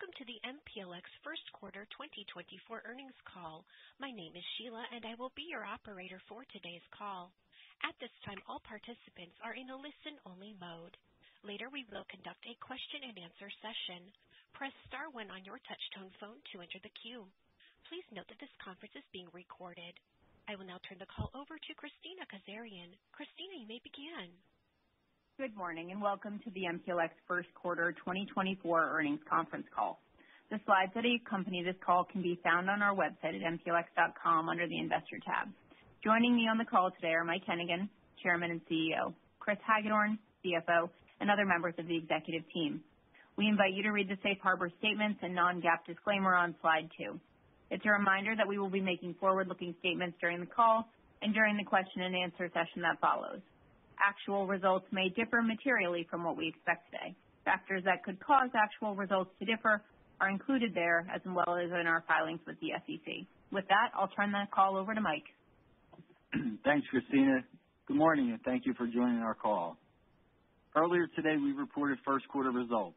Welcome to the MPLX First Quarter 2024 Earnings Call. My name is Sheila, and I will be your operator for today's call. At this time, all participants are in a listen-only mode. Later, we will conduct a question-and-answer session. Press star one on your touch-tone phone to enter the queue. Please note that this conference is being recorded. I will now turn the call over to Christina Kazarian. Christina, you may begin. Good morning and welcome to the MPLX First Quarter 2024 Earnings Conference Call. The slides that accompany this call can be found on our website at mplx.com under the Investor tab. Joining me on the call today are Mike Hennigan, Chairman and CEO, Chris Hagedorn, CFO, and other members of the executive team. We invite you to read the Safe Harbor Statements and non-GAAP disclaimer on slide 2. It's a reminder that we will be making forward-looking statements during the call and during the question-and-answer session that follows. Actual results may differ materially from what we expect today. Factors that could cause actual results to differ are included there as well as in our filings with the SEC. With that, I'll turn the call over to Mike. Thanks, Christina. Good morning, and thank you for joining our call. Earlier today, we reported first quarter results.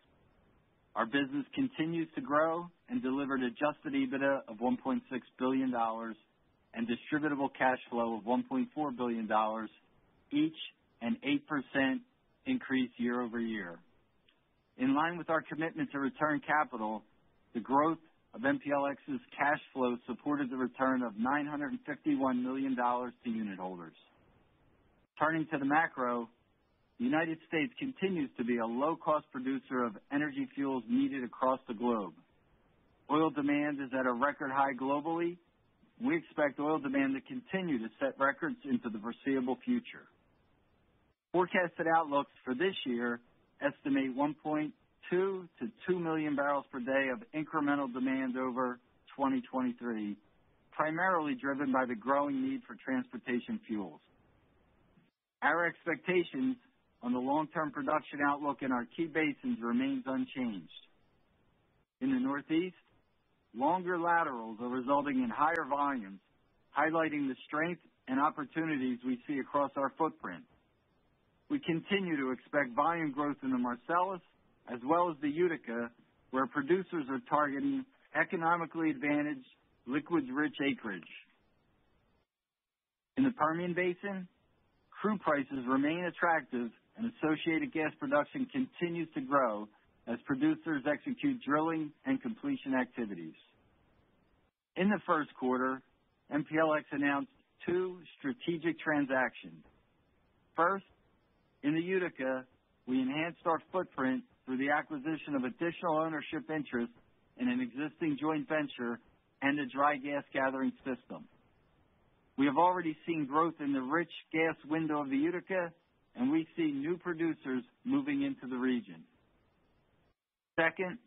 Our business continues to grow and delivered adjusted EBITDA of $1.6 billion and distributable cash flow of $1.4 billion, each an 8% increase year over year. In line with our commitment to return capital, the growth of MPLX's cash flow supported the return of $951 million to unitholders. Turning to the macro, the United States continues to be a low-cost producer of energy fuels needed across the globe. Oil demand is at a record high globally. We expect oil demand to continue to set records into the foreseeable future. Forecasted outlooks for this year estimate 1.2 to 2 million barrels per day of incremental demand over 2023, primarily driven by the growing need for transportation fuels. Our expectations on the long-term production outlook in our key basins remains unchanged. In the Northeast, longer laterals are resulting in higher volumes, highlighting the strength and opportunities we see across our footprint. We continue to expect volume growth in the Marcellus as well as the Utica, where producers are targeting economically advantaged, liquids-rich acreage. In the Permian Basin, crude prices remain attractive and associated gas production continues to grow as producers execute drilling and completion activities. In the first quarter, MPLX announced two strategic transactions. First, in the Utica, we enhanced our footprint through the acquisition of additional ownership interest in an existing joint venture and a dry gas gathering system. We have already seen growth in the rich gas window of the Utica, and we see new producers moving into the region. Second,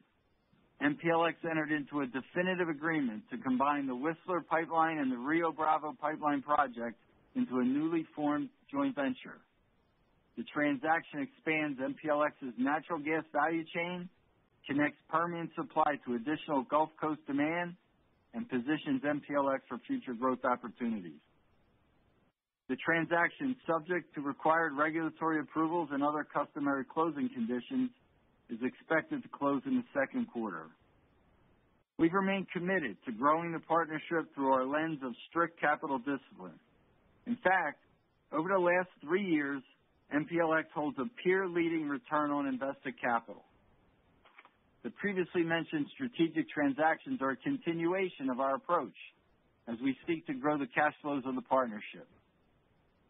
MPLX entered into a definitive agreement to combine the Whistler Pipeline and the Rio Bravo Pipeline project into a newly formed joint venture. The transaction expands MPLX's natural gas value chain, connects Permian supply to additional Gulf Coast demand, and positions MPLX for future growth opportunities. The transaction, subject to required regulatory approvals and other customary closing conditions, is expected to close in the second quarter. We've remained committed to growing the partnership through our lens of strict capital discipline. In fact, over the last 3 years, MPLX holds a peer-leading return on invested capital. The previously mentioned strategic transactions are a continuation of our approach as we seek to grow the cash flows of the partnership.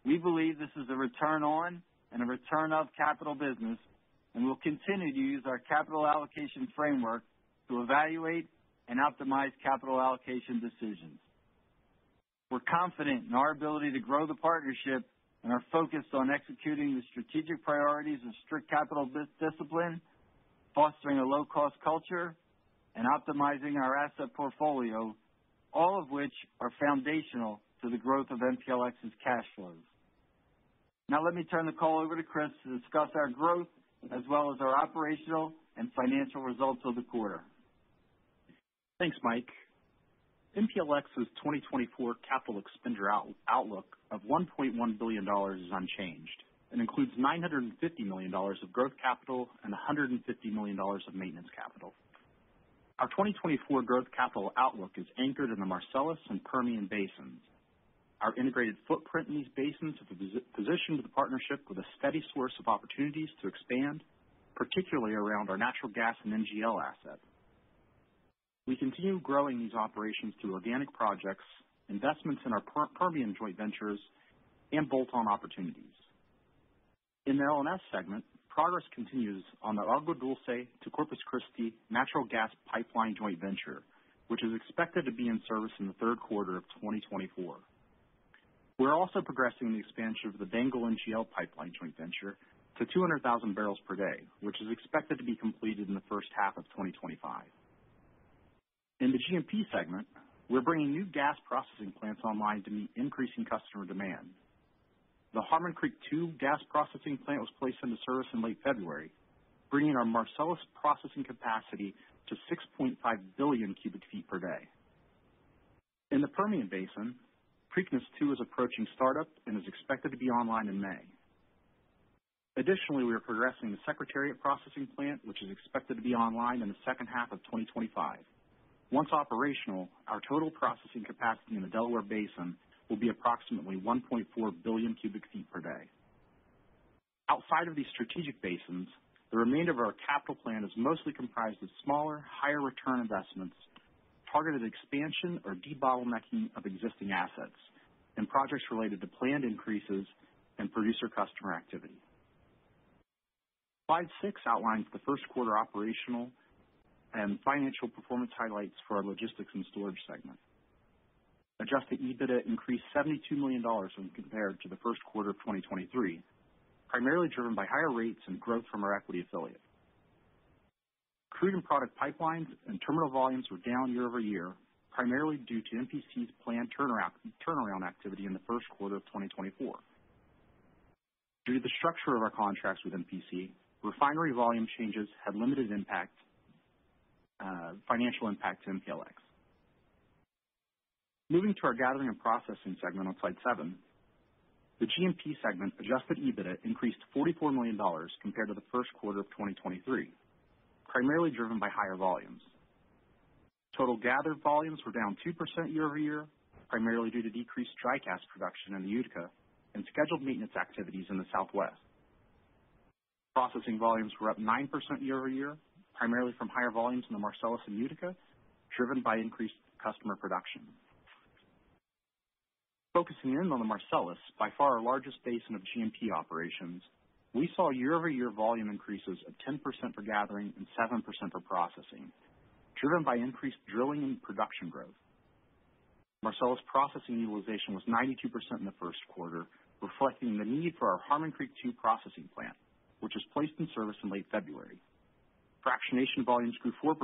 We believe this is a return on and a return of capital business, and we'll continue to use our capital allocation framework to evaluate and optimize capital allocation decisions. We're confident in our ability to grow the partnership and are focused on executing the strategic priorities of strict capital discipline, fostering a low-cost culture, and optimizing our asset portfolio, all of which are foundational to the growth of MPLX's cash flows. Now let me turn the call over to Chris to discuss our growth as well as our operational and financial results of the quarter. Thanks, Mike. MPLX's 2024 capital expenditure outlook of $1.1 billion is unchanged and includes $950 million of growth capital and $150 million of maintenance capital. Our 2024 growth capital outlook is anchored in the Marcellus and Permian basins. Our integrated footprint in these basins have positioned the partnership with a steady source of opportunities to expand, particularly around our natural gas and NGL assets. We continue growing these operations through organic projects, investments in our Permian joint ventures, and bolt-on opportunities. In the L&S segment, progress continues on the Agua Dulce to Corpus Christi natural gas pipeline joint venture, which is expected to be in service in the third quarter of 2024. We're also progressing the expansion of the Bengal NGL pipeline joint venture to 200,000 barrels per day, which is expected to be completed in the first half of 2025. In the G&P segment, we're bringing new gas processing plants online to meet increasing customer demand. The Harman Creek II gas processing plant was placed into service in late February, bringing our Marcellus processing capacity to 6.5 billion cubic feet per day. In the Permian Basin, Preakness II is approaching startup and is expected to be online in May. Additionally, we are progressing the Secretariat Processing Plant, which is expected to be online in the second half of 2025. Once operational, our total processing capacity in the Delaware Basin will be approximately 1.4 billion cubic feet per day. Outside of these strategic basins, the remainder of our capital plan is mostly comprised of smaller, higher return investments, targeted expansion or debottlenecking of existing assets, and projects related to planned increases and producer-customer activity. Slide 6 outlines the first quarter operational and financial performance highlights for our logistics and storage segment. Adjusted EBITDA increased $72 million when compared to the first quarter of 2023, primarily driven by higher rates and growth from our equity affiliate. Crude and product pipelines and terminal volumes were down year over year, primarily due to MPC's planned turnaround activity in the first quarter of 2024. Due to the structure of our contracts with MPC, refinery volume changes had limited impact, financial impact to MPLX. Moving to our gathering and processing segment on slide 7, the G&P segment adjusted EBITDA increased $44 million compared to the first quarter of 2023. Primarily driven by higher volumes. Total gathered volumes were down 2% year-over-year, primarily due to decreased dry gas production in the Utica and scheduled maintenance activities in the Southwest. Processing volumes were up 9% year-over-year, primarily from higher volumes in the Marcellus and Utica, driven by increased customer production. Focusing in on the Marcellus, by far our largest basin of G&P operations, we saw year-over-year volume increases of 10% for gathering and 7% for processing, driven by increased drilling and production growth. Marcellus processing utilization was 92% in the first quarter, reflecting the need for our Harman Creek II processing plant, which was placed in service in late February. Fractionation volumes grew 4%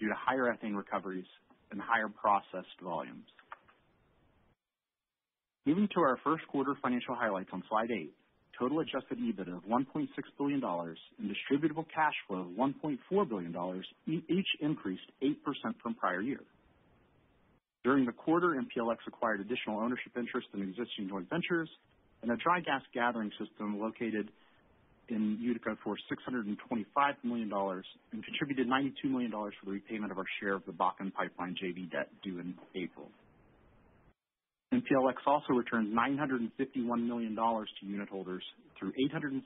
due to higher ethane recoveries and higher processed volumes. Moving to our first quarter financial highlights on slide 8. Total adjusted EBITDA of $1.6 billion and distributable cash flow of $1.4 billion each increased 8% from prior year. During the quarter, MPLX acquired additional ownership interest in existing joint ventures and a dry gas gathering system located in Utica for $625 million and contributed $92 million for the repayment of our share of the Bakken Pipeline JV debt due in April. MPLX also returned $951 million to unitholders through $876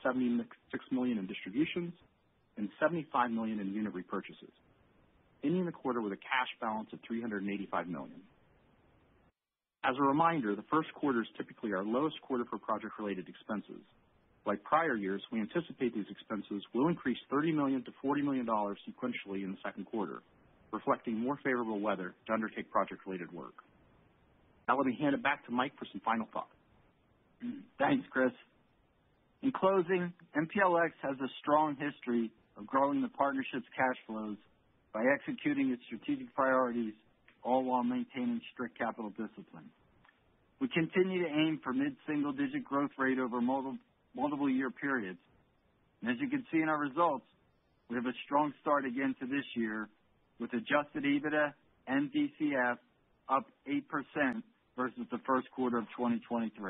million in distributions and $75 million in unit repurchases, ending the quarter with a cash balance of $385 million. As a reminder, the first quarter is typically our lowest quarter for project-related expenses. Like prior years, we anticipate these expenses will increase $30 million to $40 million sequentially in the second quarter, reflecting more favorable weather to undertake project-related work. Now let me hand it back to Mike for some final thoughts. Thanks, Chris. In closing, MPLX has a strong history of growing the partnership's cash flows by executing its strategic priorities, all while maintaining strict capital discipline. We continue to aim for mid-single-digit growth rate over multiple-year periods. And as you can see in our results, we have a strong start again to this year with adjusted EBITDA and DCF up 8%. Versus the first quarter of 2023.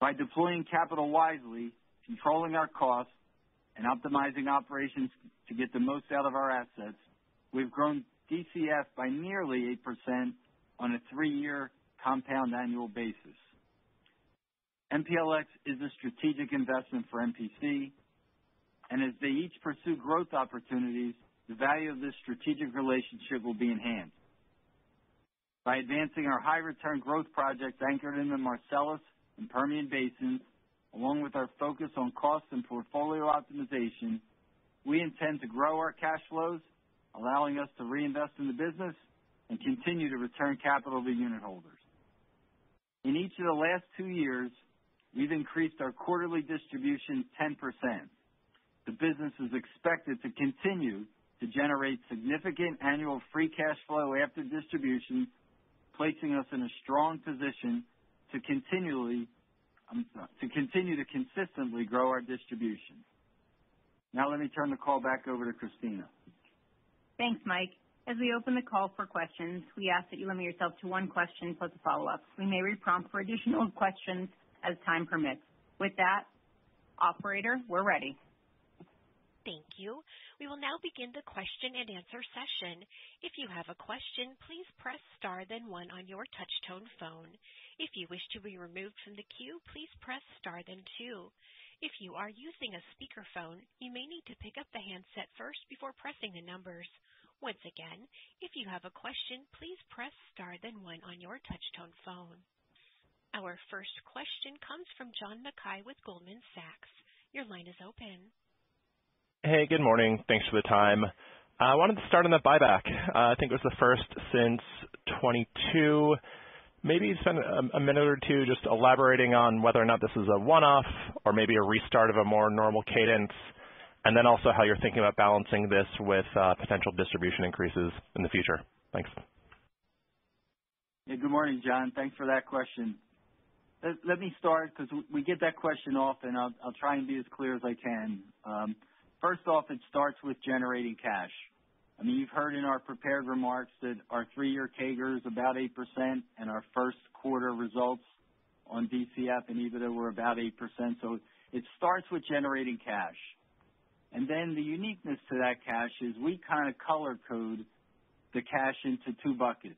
By deploying capital wisely, controlling our costs, and optimizing operations to get the most out of our assets, we've grown DCF by nearly 8% on a 3-year compound annual basis. MPLX is a strategic investment for MPC, and as they each pursue growth opportunities, the value of this strategic relationship will be enhanced. By advancing our high-return growth projects anchored in the Marcellus and Permian Basins, along with our focus on cost and portfolio optimization, we intend to grow our cash flows, allowing us to reinvest in the business and continue to return capital to unit holders. In each of the last 2 years, we've increased our quarterly distribution 10%. The business is expected to continue to generate significant annual free cash flow after distribution, placing us in a strong position to continue to consistently grow our distribution. Now let me turn the call back over to Christina. Thanks, Mike. As we open the call for questions, we ask that you limit yourself to one question plus a follow-up. We may re-prompt for additional questions as time permits. With that, operator, we're ready. Thank you. We will now begin the question and answer session. If you have a question, please press star then one on your touch-tone phone. If you wish to be removed from the queue, please press star then two. If you are using a speakerphone, you may need to pick up the handset first before pressing the numbers. Once again, if you have a question, please press star then one on your touch-tone phone. Our first question comes from John Mackay with Goldman Sachs. Your line is open. Hey, good morning. Thanks for the time. I wanted to start on the buyback. I think it was the first since 22. Maybe spend a minute or two just elaborating on whether or not this is a one-off or maybe a restart of a more normal cadence, and then also how you're thinking about balancing this with potential distribution increases in the future. Thanks. Yeah, good morning, John. Thanks for that question. Let me start because we get that question often. I'll try and be as clear as I can. First off, it starts with generating cash. I mean, you've heard in our prepared remarks that our 3-year CAGR is about 8%, and our first quarter results on DCF and EBITDA were about 8%. So it starts with generating cash. And then the uniqueness to that cash is we kind of color code the cash into 2 buckets.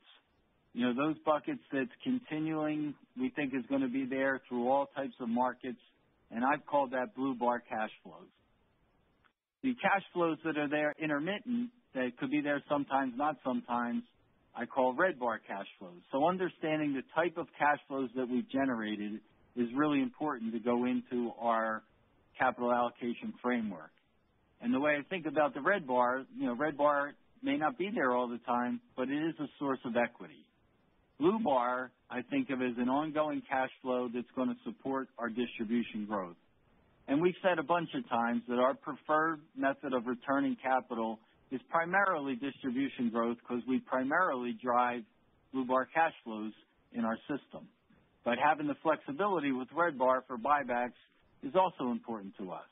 You know, those buckets that's continuing, we think is going to be there through all types of markets, and I've called that blue bar cash flows. The cash flows that are there intermittent, that could be there sometimes, not sometimes, I call red bar cash flows. So understanding the type of cash flows that we've generated is really important to go into our capital allocation framework. And the way I think about the red bar, you know, red bar may not be there all the time, but it is a source of equity. Blue bar, I think of as an ongoing cash flow that's going to support our distribution growth. And we've said a bunch of times that our preferred method of returning capital is primarily distribution growth because we primarily drive blue bar cash flows in our system. But having the flexibility with red bar for buybacks is also important to us.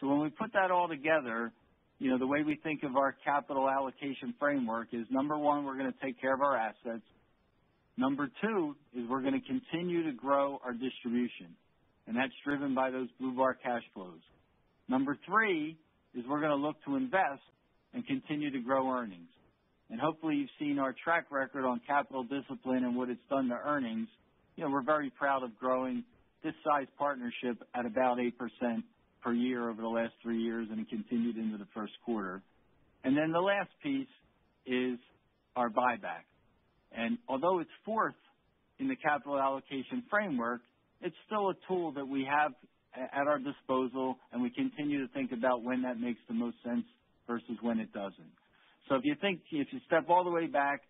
So when we put that all together, you know, the way we think of our capital allocation framework is, number one, we're going to take care of our assets. Number two is we're going to continue to grow our distribution, and that's driven by those blue bar cash flows. Number three is we're going to look to invest and continue to grow earnings. And hopefully you've seen our track record on capital discipline and what it's done to earnings. You know, we're very proud of growing this size partnership at about 8% per year over the last 3 years, and it continued into the first quarter. And then the last piece is our buyback. And although it's fourth in the capital allocation framework, it's still a tool that we have at our disposal, and we continue to think about when that makes the most sense versus when it doesn't. So if you step all the way back,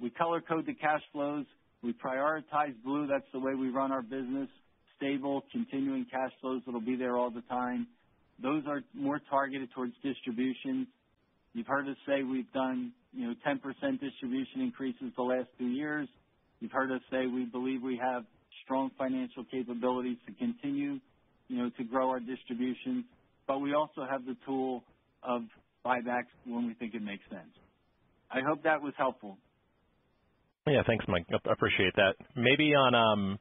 we color code the cash flows, we prioritize blue, that's the way we run our business, stable, continuing cash flows that'll be there all the time. Those are more targeted towards distributions. You've heard us say we've done, you know, 10% distribution increases the last 2 years. You've heard us say we believe we have strong financial capabilities to continue, you know, to grow our distributions, but we also have the tool of buybacks when we think it makes sense. I hope that was helpful. Yeah, thanks, Mike. I appreciate that. Maybe on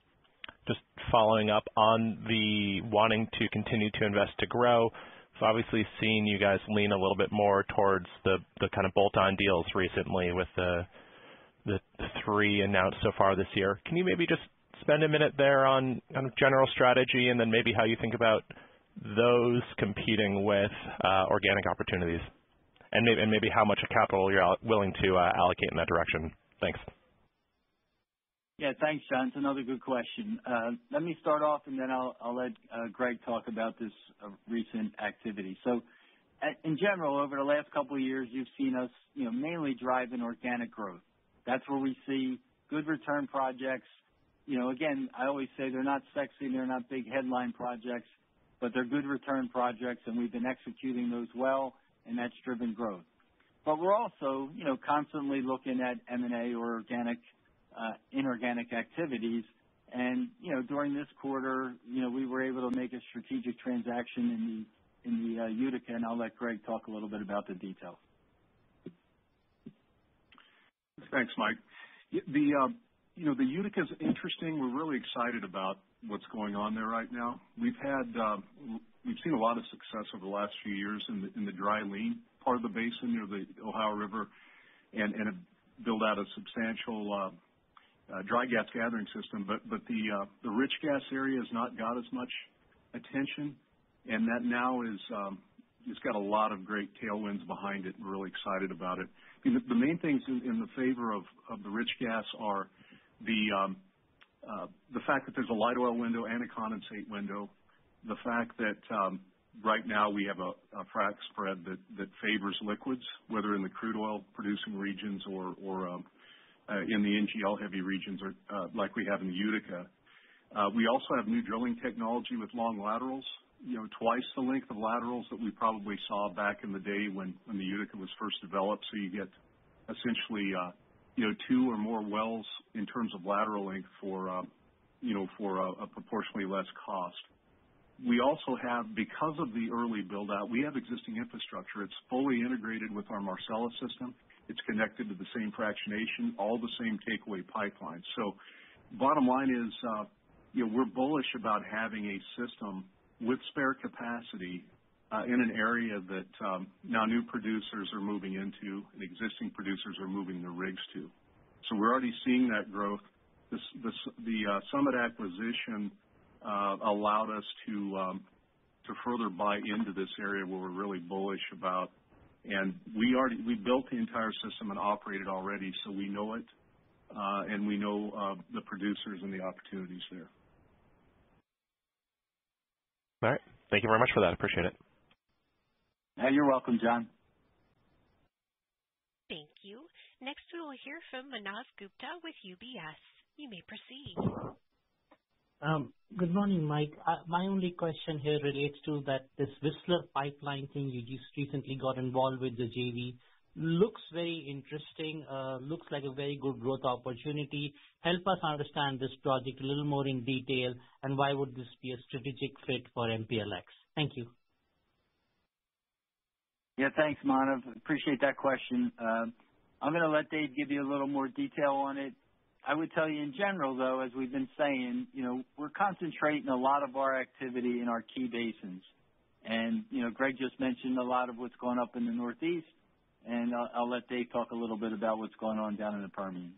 just following up on the wanting to continue to invest to grow, So obviously seeing you guys lean a little bit more towards the kind of bolt-on deals recently with the three announced so far this year. Can you maybe just spend a minute there on kind of general strategy and then maybe how you think about those competing with organic opportunities and maybe how much capital you're willing to allocate in that direction? Thanks. Yeah, thanks, John. It's another good question. Let me start off, and then I'll let Greg talk about this recent activity. So, in general, over the last couple of years, you've seen us, mainly driving organic growth. That's where we see good return projects. Again, I always say they're not sexy, they're not big headline projects, but they're good return projects, and we've been executing those well, and that's driven growth. But we're also, constantly looking at M&A or inorganic activities, and during this quarter, we were able to make a strategic transaction in the Utica, and I'll let Greg talk a little bit about the details. Thanks, Mike. The Utica's interesting. We're really excited about what's going on there right now. We've seen a lot of success over the last few years in the dry lean part of the basin near the Ohio River, and build out a substantial dry gas gathering system, but the rich gas area has not got as much attention, and that now is it's got a lot of great tailwinds behind it. We're really excited about it. The main things in the favor of the rich gas are the fact that there's a light oil window and a condensate window, the fact that right now we have a frac spread that favors liquids, whether in the crude oil producing regions or in the NGL heavy regions or like we have in the Utica. We also have new drilling technology with long laterals, twice the length of laterals that we probably saw back in the day when the Utica was first developed. So you get essentially, two or more wells in terms of lateral length for a proportionally less cost. We also have, because of the early build-out, we have existing infrastructure. It's fully integrated with our Marcellus system. It's connected to the same fractionation, all the same takeaway pipelines. So bottom line is we're bullish about having a system with spare capacity in an area that now new producers are moving into and existing producers are moving their rigs to. So we're already seeing that growth. The Summit acquisition allowed us to further buy into this area where we're really bullish about, and we built the entire system and operate it already, so we know it, and we know the producers and the opportunities there. All right, thank you very much for that. Appreciate it. You're welcome, John. Thank you. Next, we will hear from Manav Gupta with UBS. You may proceed. Good morning, Mike. My only question here relates to this Whistler Pipeline thing you just recently got involved with, the JV. Looks very interesting. Looks like a very good growth opportunity. Help us understand this project a little more in detail, and why would this be a strategic fit for MPLX? Thank you. Yeah, thanks, Manav. Appreciate that question. I'm going to let Dave give you a little more detail on it. I would tell you in general, though, as we've been saying, we're concentrating a lot of our activity in our key basins. And, Greg just mentioned a lot of what's going up in the Northeast, and I'll let Dave talk a little bit about what's going on down in the Permian.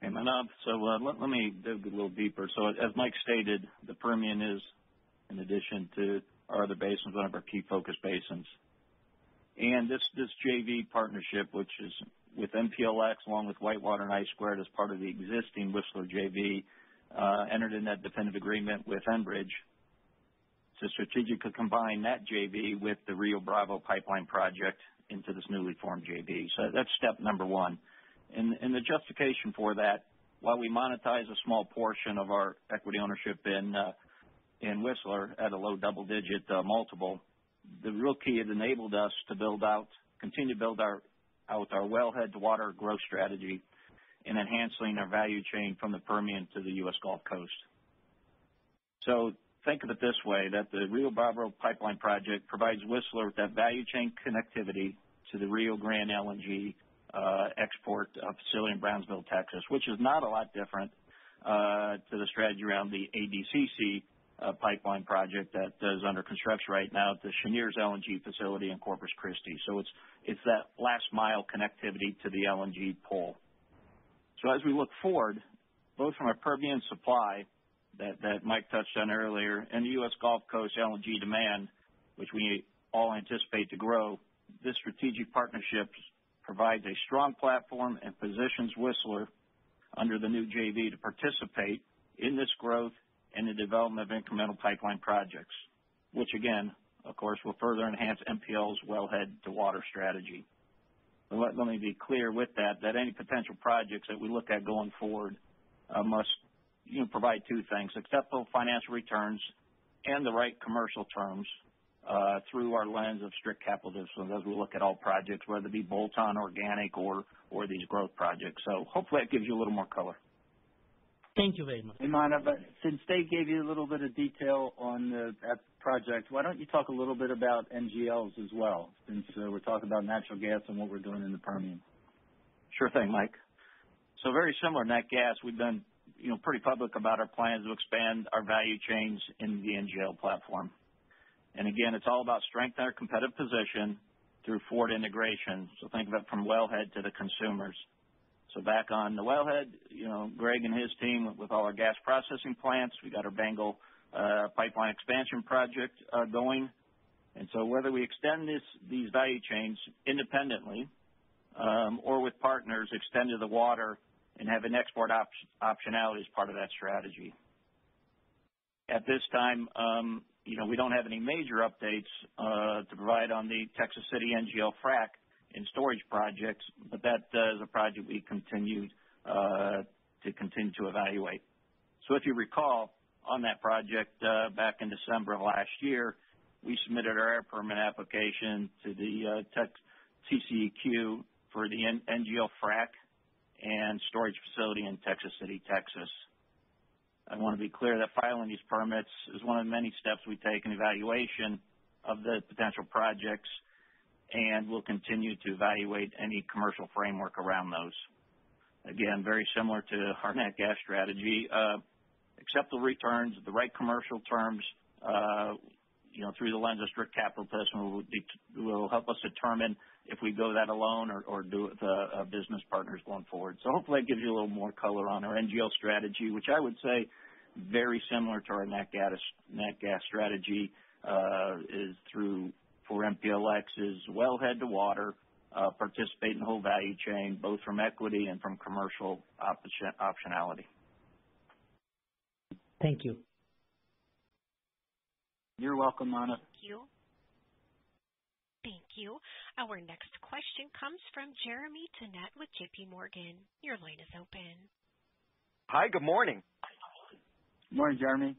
Hey, Manav, so let me dig a little deeper. So as Mike stated, the Permian is, in addition to our other basins, one of our key focus basins. And this JV partnership, which is with MPLX along with Whitewater and I-Squared as part of the existing Whistler JV, entered in that definitive agreement with Enbridge to strategically combine that JV with the Rio Bravo Pipeline project into this newly formed JV. So that's step number one. And the justification for that, while we monetize a small portion of our equity ownership in Whistler at a low double-digit multiple, the real key it enabled us to continue to build out our wellhead to water growth strategy and enhancing our value chain from the Permian to the U.S. Gulf Coast. So think of it this way, that the Rio Bravo Pipeline project provides Whistler with that value chain connectivity to the Rio Grande LNG export facility in Brownsville, Texas, which is not a lot different to the strategy around the ADCC pipeline project that is under construction right now at the Cheniere's LNG facility in Corpus Christi. So it's that last mile connectivity to the LNG pole. So as we look forward, both from a Permian supply that Mike touched on earlier and the U.S. Gulf Coast LNG demand, which we all anticipate to grow, this strategic partnership provides a strong platform and positions Whistler under the new JV to participate in this growth and the development of incremental pipeline projects, which again, of course, will further enhance MPL's wellhead-to-water strategy. But let me be clear with that any potential projects that we look at going forward must provide two things, acceptable financial returns and the right commercial terms through our lens of strict capital discipline as we look at all projects, whether it be bolt-on, organic, or these growth projects. So hopefully that gives you a little more color. Thank you very much. Imana, but since they gave you a little bit of detail on that project, why don't you talk a little bit about NGLs as well, since we're talking about natural gas and what we're doing in the Permian? Sure thing, Mike. So very similar to nat gas, we've been pretty public about our plans to expand our value chains in the NGL platform. And again, it's all about strengthening our competitive position through forward integration. So think of it from wellhead to the consumers. So back on the wellhead, Greg and his team with all our gas processing plants, we got our Bengal pipeline expansion project going. And so whether we extend these value chains independently or with partners, extend to the water and have an export optionality as part of that strategy. At this time, we don't have any major updates to provide on the Texas City NGL frac and storage projects, but that is a project we continue to evaluate. So if you recall, on that project back in December of last year, we submitted our air permit application to the TCEQ for the NGL frac and storage facility in Texas City, Texas. I want to be clear that filing these permits is one of the many steps we take in evaluation of the potential projects, and we'll continue to evaluate any commercial framework around those. Again, very similar to our net gas strategy, acceptable returns, the right commercial terms, through the lens of strict capital investment will help us determine if we go that alone or do it with business partners going forward. So hopefully that gives you a little more color on our NGL strategy, which I would say very similar to our net gas strategy is through – for MPLX is wellhead to water, participate in the whole value chain, both from equity and from commercial optionality. Thank you. You're welcome, Anna. Thank you. Our next question comes from Jeremy Tonet with JP Morgan. Your line is open. Hi, good morning. Good morning, Jeremy.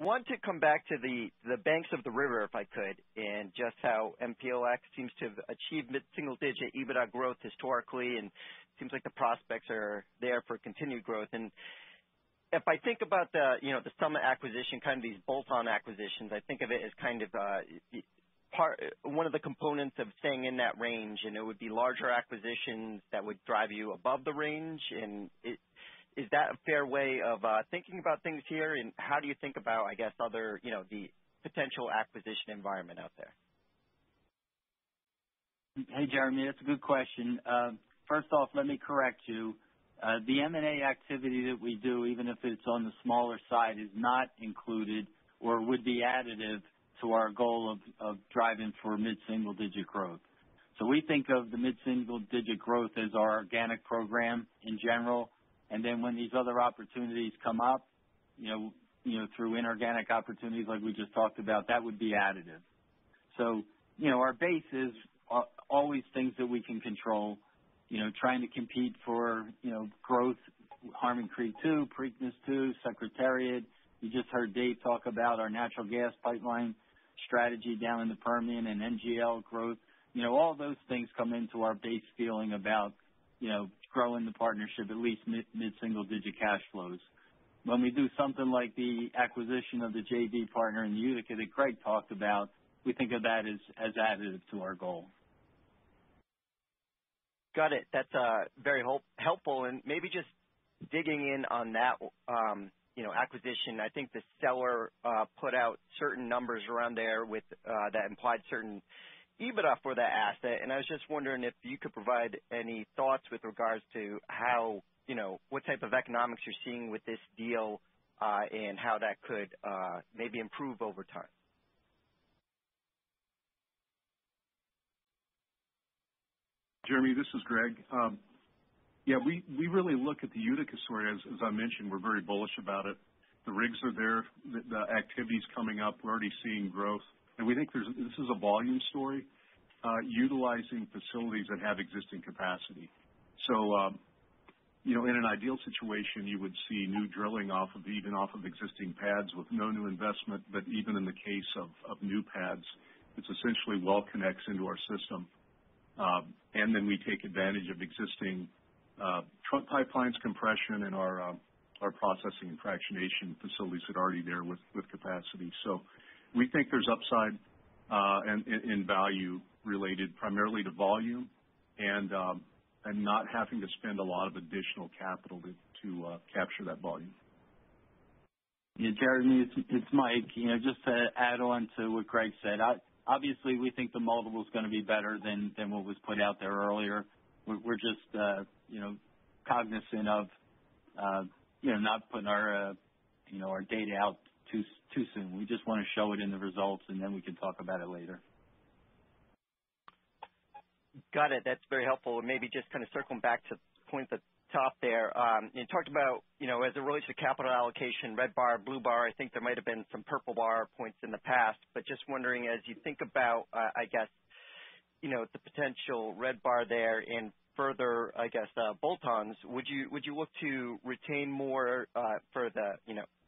I want to come back to the banks of the river, if I could, and just how MPLX seems to have achieved mid-single-digit EBITDA growth historically, and it seems like the prospects are there for continued growth. And if I think about the Summit acquisition, kind of these bolt-on acquisitions, I think of it as kind of one of the components of staying in that range, and it would be larger acquisitions that would drive you above the range, and is that a fair way of thinking about things here? And how do you think about, I guess, other, the potential acquisition environment out there? Hey, Jeremy, that's a good question. First off, let me correct you. The M&A activity that we do, even if it's on the smaller side, is not included or would be additive to our goal of driving for mid-single-digit growth. So we think of the mid-single-digit growth as our organic program in general. And then when these other opportunities come up, through inorganic opportunities like we just talked about, that would be additive. So, our base is always things that we can control, trying to compete for, growth, Harman Creek II, Preakness II, Secretariat. You just heard Dave talk about our natural gas pipeline strategy down in the Permian and NGL growth. All those things come into our base feeling about, growing the partnership, at least mid-single-digit cash flows. When we do something like the acquisition of the JV partner in Utica that Greg talked about, we think of that as additive to our goal. Got it. That's very helpful. And maybe just digging in on that acquisition, I think the seller put out certain numbers around there with that implied certain EBITDA for that asset, and I was just wondering if you could provide any thoughts with regards to how, what type of economics you're seeing with this deal and how that could maybe improve over time. Jeremy, this is Greg. Yeah, we really look at the Utica story. As I mentioned, we're very bullish about it. The rigs are there. The activity's coming up. We're already seeing growth. And we think this is a volume story, utilizing facilities that have existing capacity. So, in an ideal situation, you would see new drilling off of existing pads with no new investment. But even in the case of new pads, it's essentially well connects into our system. And then we take advantage of existing truck pipelines, compression, and our processing and fractionation facilities that are already there with capacity. So we think there's upside in value related primarily to volume and not having to spend a lot of additional capital to capture that volume. Yeah, Jeremy, it's Mike. Just to add on to what Greg said, obviously we think the multiple is going to be better than what was put out there earlier. We're just, cognizant of, not putting our data out too soon. We just want to show it in the results, and then we can talk about it later. Got it. That's very helpful. And maybe just kind of circling back to the point at the top there. You talked about, as it relates to capital allocation, red bar, blue bar. I think there might have been some purple bar points in the past, but just wondering as you think about, the potential red bar there and further, bolt-ons, would you look to retain more for the,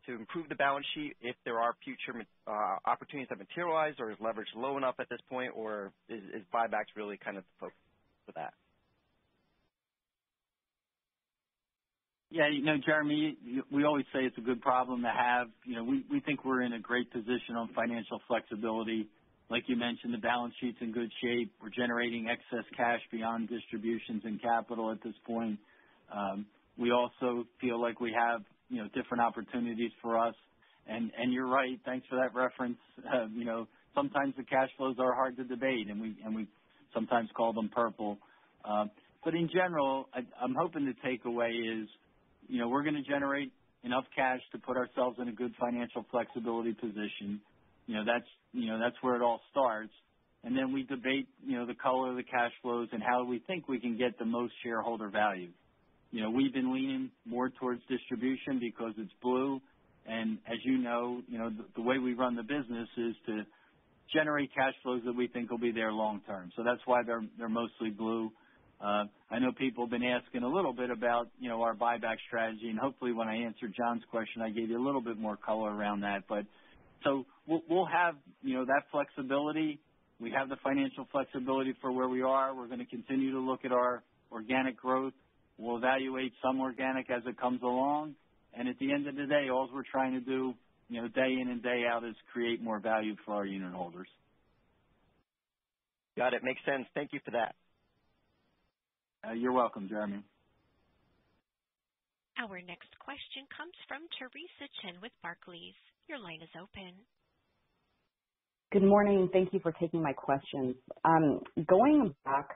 to improve the balance sheet if there are future opportunities that materialize, or is leverage low enough at this point, or is buybacks really kind of the focus for that? Yeah, Jeremy, we always say it's a good problem to have. We think we're in a great position on financial flexibility. Like you mentioned, the balance sheet's in good shape. We're generating excess cash beyond distributions and capital at this point. We also feel like we have, different opportunities for us. And you're right. Thanks for that reference. Sometimes the cash flows are hard to debate, and we sometimes call them purple. But in general, I'm hoping the takeaway is, we're going to generate enough cash to put ourselves in a good financial flexibility position. That's where it all starts. And then we debate, the color of the cash flows and how we think we can get the most shareholder value. We've been leaning more towards distribution because it's blue. And as the way we run the business is to generate cash flows that we think will be there long term. So that's why they're mostly blue. I know people have been asking a little bit about, our buyback strategy. And hopefully when I answered John's question, I gave you a little bit more color around that. But so we'll have, that flexibility. We have the financial flexibility for where we are. We're going to continue to look at our organic growth. We'll evaluate some organic as it comes along. And at the end of the day, all we're trying to do, day in and day out is create more value for our unit holders. Got it. Makes sense. Thank you for that. You're welcome, Jeremy. Our next question comes from Theresa Chen with Barclays. Your line is open. Good morning. Thank you for taking my questions. Going back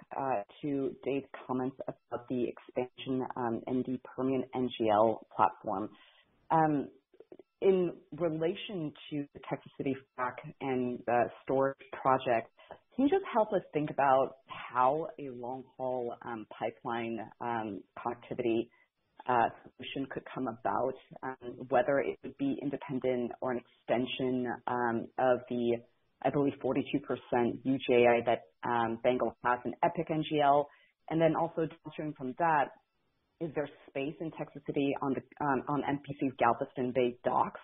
to Dave's comments about the expansion in the Permian NGL platform, in relation to the Texas City FAC and the storage project, can you just help us think about how a long-haul pipeline connectivity solution could come about, whether it would be independent or an extension of the, I believe, 42% UJI that Bengal has in EPIC NGL, and then also downstream from that, is there space in Texas City on MPC's Galveston Bay docks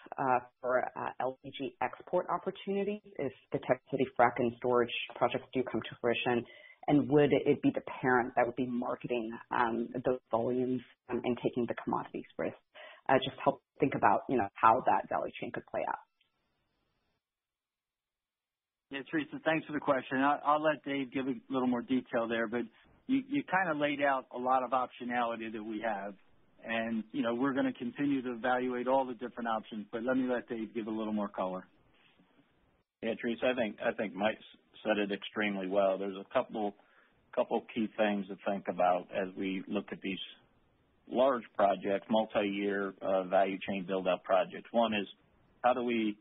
for LPG export opportunities if the Texas City frac and storage projects do come to fruition? And would it be the parent that would be marketing those volumes and taking the commodities risk? Just help think about, how that value chain could play out. Yeah, Teresa, thanks for the question. I'll let Dave give a little more detail there, but you kind of laid out a lot of optionality that we have. And, you know, we're going to continue to evaluate all the different options, but let Dave give a little more color. Yeah, Teresa, I think Mike said it extremely well. There's a couple key things to think about as we look at these large projects, multi-year value chain build-out projects. One is how do we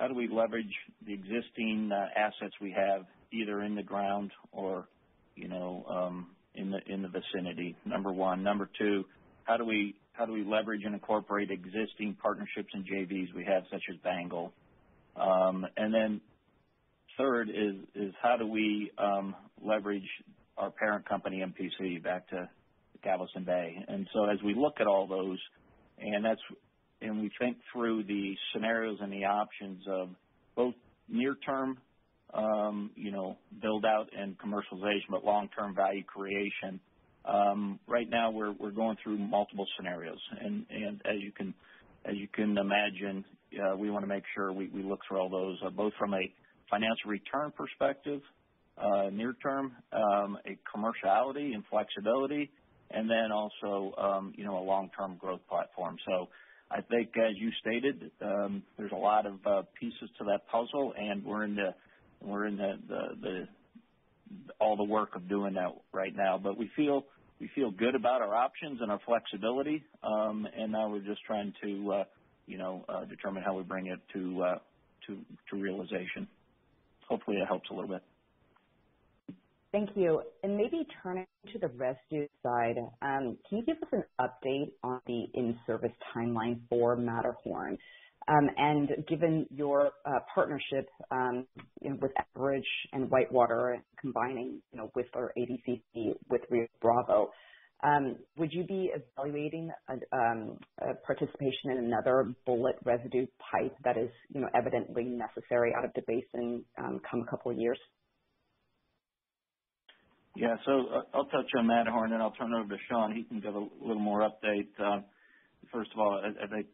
leverage the existing assets we have, either in the ground or, you know, in the vicinity. Number one. Number two, how do we leverage and incorporate existing partnerships and JVs we have, such as Bengal? And then third is how do we leverage our parent company MPC back to Galveston Bay? And so as we look at all those, and we think through the scenarios and the options of both near-term, you know, build-out and commercialization, but long-term value creation. Right now, we're going through multiple scenarios, and as you can imagine, we want to make sure we look through all those, both from a financial return perspective, near-term, a commerciality and flexibility, and then also you know, a long-term growth platform. So I think, as you stated, there's a lot of pieces to that puzzle, and we're in the all the work of doing that right now. But we feel good about our options and our flexibility, and now we're just trying to determine how we bring it to realization. Hopefully it helps a little bit. Thank you. And maybe turning to the residue side, can you give us an update on the in-service timeline for Matterhorn? And given your partnership with Enbridge and Whitewater, combining Whistler ADCC with Rio Bravo, would you be evaluating a participation in another bullet residue pipe that is evidently necessary out of the basin come a couple of years? Yeah, so I'll touch on Matterhorn, and I'll turn it over to Sean. He can give a little more update. First of all, I think,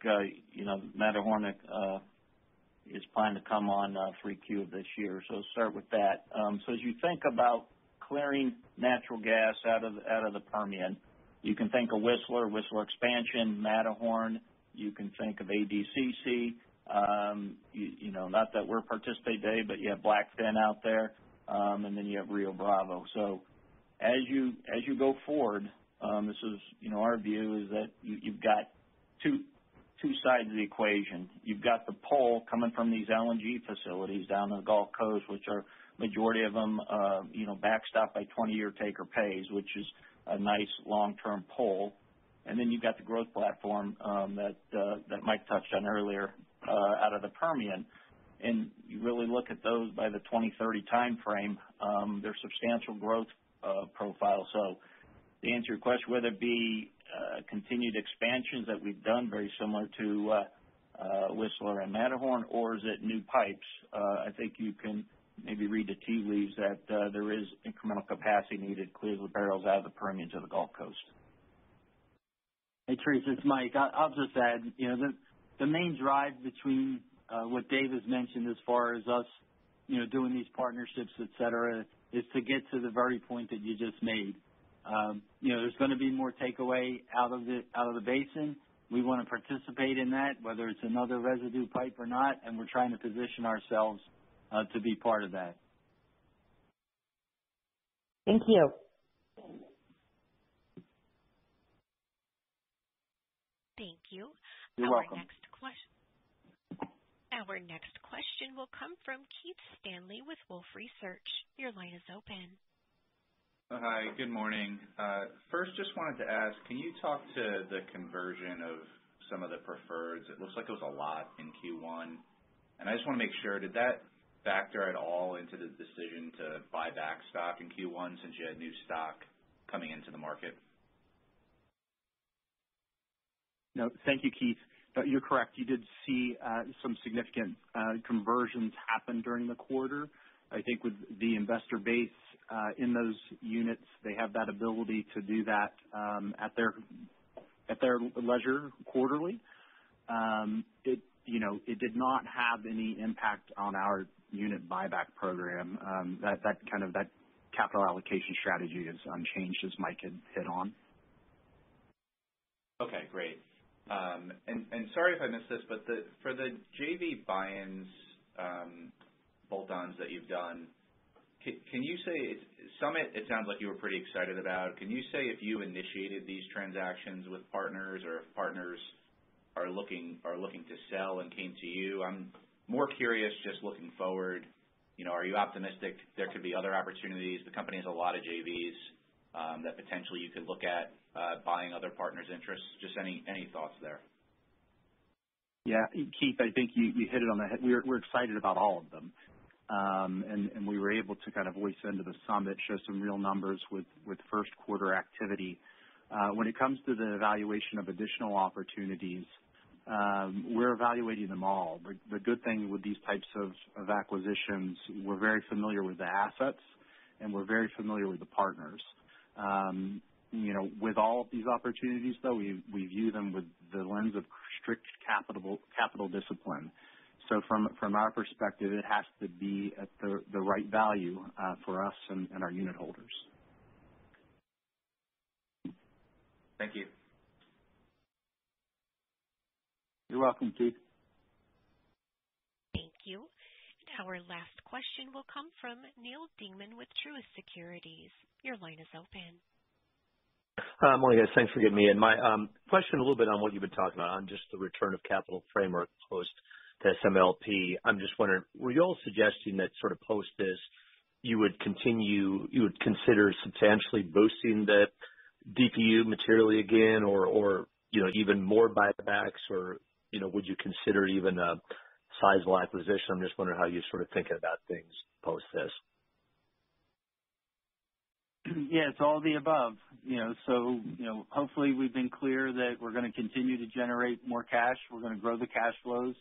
Matterhorn is planned to come on 3Q of this year, so start with that. So as you think about clearing natural gas out of the Permian, you can think of Whistler expansion, Matterhorn. You can think of ADCC. Not that we're participating today, but you have Blackfin out there, and then you have Rio Bravo. So as you go forward, this is, our view is that you've got two sides of the equation. You've got the pull coming from these LNG facilities down the Gulf Coast, which are majority of them, backstopped by 20-year take-or-pays, which is a nice long-term pull. And then you've got the growth platform that Mike touched on earlier out of the Permian. And you really look at those by the 2030 time frame, they're substantial growth profile. So to answer your question, whether it be continued expansions that we've done very similar to Whistler and Matterhorn, or is it new pipes? I think you can maybe read the tea leaves that there is incremental capacity needed to clear the barrels out of the Permian to the Gulf Coast. Hey, Teresa, it's Mike. I'll just add, the main drive between what Dave has mentioned as far as us, doing these partnerships, et cetera, is to get to the very point that you just made. There's going to be more takeaway out of the basin. We want to participate in that, whether it's another residue pipe or not, and we're trying to position ourselves to be part of that. Thank you. Thank you. You're welcome. Our next question will come from Keith Stanley with Wolfe Research. Your line is open. Hi, good morning. First, just wanted to ask, can you talk to the conversion of some of the preferreds? It looks like it was a lot in Q1, and I just want to make sure, did that factor at all into the decision to buy back stock in Q1 since you had new stock coming into the market? No, thank you, Keith. You're correct. You did see some significant conversions happen during the quarter. I think with the investor base in those units, they have that ability to do that at their leisure quarterly. It did not have any impact on our unit buyback program. That capital allocation strategy is unchanged, as Mike had hit on. Okay, great. And sorry if I missed this, but for the JV buy-ins, bolt-ons that you've done, can you say Summit? It sounds like you were pretty excited about. Can you say if you initiated these transactions with partners, or if partners are looking to sell and came to you? I'm more curious, just looking forward. You know, are you optimistic there could be other opportunities? The company has a lot of JVs that potentially you could look at buying other partners' interests. Just any thoughts there? Yeah, Keith, I think you hit it on the head. We're excited about all of them. And we were able to kind of voice into the Summit, show some real numbers with first quarter activity. When it comes to the evaluation of additional opportunities, we're evaluating them all. The good thing with these types of acquisitions, we're very familiar with the assets and we're very familiar with the partners. You know, with all of these opportunities, though, we view them with the lens of strict capital discipline. So from our perspective, it has to be at the right value for us and our unit holders. Thank you. You're welcome, Keith. Thank you. And our last question will come from Neil Dingman with Truist Securities. Your line is open. Morning, guys. Thanks for getting me in. My question a little bit on what you've been talking about on just the return of capital framework post to SMLP. I'm just wondering, were you all suggesting that sort of post this, you would consider substantially boosting the DPU materially again, or you know, even more buybacks, or you know, would you consider even a sizable acquisition? I'm just wondering how you're sort of thinking about things post this. Yeah, it's all the above. You know, so you know, hopefully we've been clear that we're going to continue to generate more cash. We're going to grow the cash flows.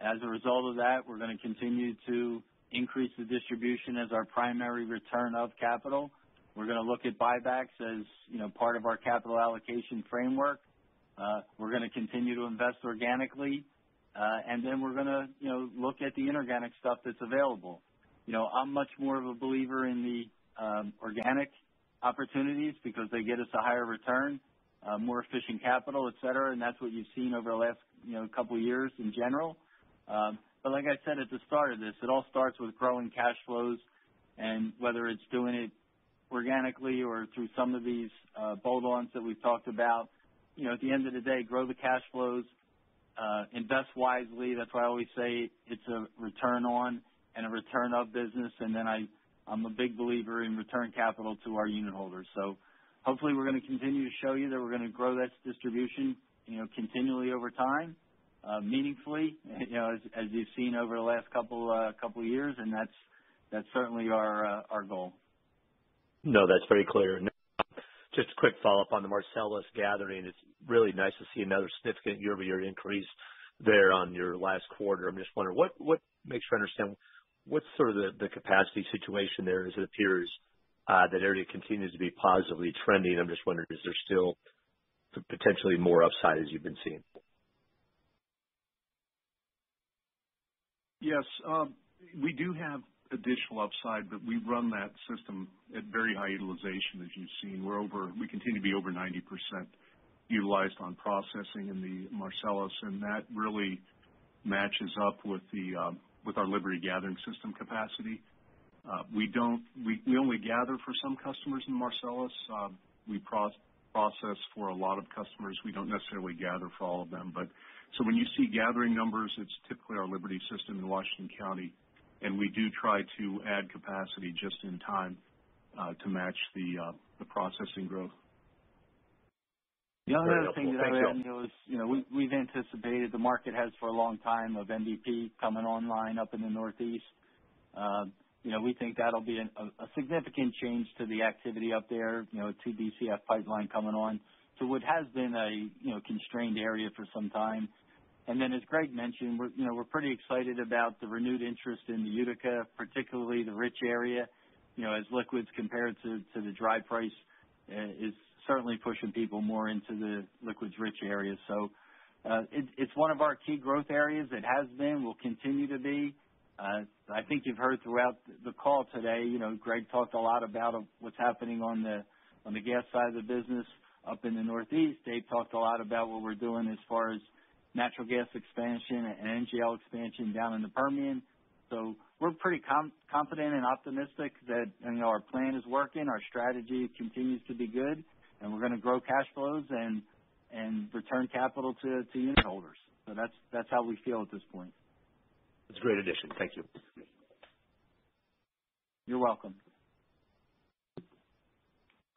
As a result of that, we're going to continue to increase the distribution as our primary return of capital. We're going to look at buybacks as, you know, part of our capital allocation framework. We're going to continue to invest organically, and then we're going to, you know, look at the inorganic stuff that's available. You know, I'm much more of a believer in the organic opportunities because they get us a higher return, more efficient capital, et cetera, and that's what you've seen over the last, you know, couple of years in general. But like I said at the start of this, it all starts with growing cash flows, and whether it's doing it organically or through some of these bolt-ons that we've talked about, you know, at the end of the day, grow the cash flows, invest wisely. That's why I always say it's a return on and a return of business, and then I'm a big believer in return capital to our unit holders. So hopefully we're going to continue to show you that we're going to grow that distribution, you know, continually over time. Meaningfully, you know, as you've seen over the last couple of years, and that's certainly our goal. No, that's very clear. Just a quick follow-up on the Marcellus gathering. It's really nice to see another significant year-over-year increase there on your last quarter. I'm just wondering what makes you understand what's sort of the capacity situation there as it appears that area continues to be positively trending. I'm just wondering, is there still potentially more upside as you've been seeing? Yes, we do have additional upside, but we run that system at very high utilization, as you've seen. We continue to be over 90% utilized on processing in the Marcellus, and that really matches up with with our Liberty gathering system capacity. We only gather for some customers in Marcellus. We process for a lot of customers. We don't necessarily gather for all of them, but. So when you see gathering numbers, it's typically our Liberty system in Washington County, and we do try to add capacity just in time to match the processing growth. The other thing that I would add is, you know, we've anticipated the market has for a long time of MVP coming online up in the Northeast. You know, we think that'll be a significant change to the activity up there. You know, 2 DCF pipeline coming on to what has been a, you know, constrained area for some time. And then, as Greg mentioned, we're pretty excited about the renewed interest in the Utica, particularly the rich area. You know, as liquids compared to the dry price is certainly pushing people more into the liquids rich area. So it's one of our key growth areas. It has been, will continue to be. I think you've heard throughout the call today. You know, Greg talked a lot about what's happening on the gas side of the business. up in the Northeast. Dave talked a lot about what we're doing as far as natural gas expansion and NGL expansion down in the Permian. So we're pretty confident and optimistic that our plan is working, our strategy continues to be good, and we're going to grow cash flows and return capital to unit holders. So that's how we feel at this point. It's a great addition. Thank you. You're welcome.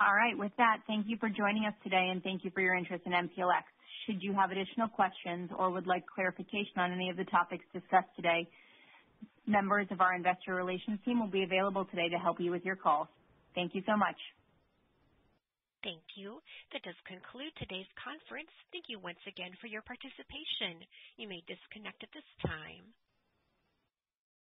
All right. With that, thank you for joining us today, and thank you for your interest in MPLX. Should you have additional questions or would like clarification on any of the topics discussed today, members of our investor relations team will be available today to help you with your calls. Thank you so much. Thank you. That does conclude today's conference. Thank you once again for your participation. You may disconnect at this time.